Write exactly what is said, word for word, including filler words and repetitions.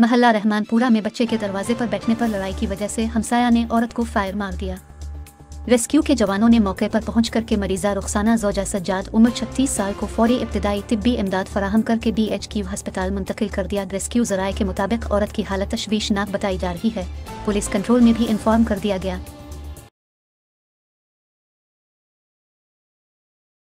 महल्ला रहमानपुरा में बच्चे के दरवाजे पर बैठने पर लड़ाई की वजह से हमसाया ने औरत को फायर मार दिया। रेस्क्यू के जवानों ने मौके पर पहुँच करके मरीजा रुखसाना जोजा सज्जाद उम्र छत्तीस साल को फौरी इब्तदाई तिब्बी इमदाद फराहम करके डी एच क्यू हस्पताल मुंतकिल कर दिया। रेस्क्यू जराये के मुताबिक औरत की हालत तशवीशनाक बताई जा रही है। पुलिस कंट्रोल में भी इन्फॉर्म कर दिया गया।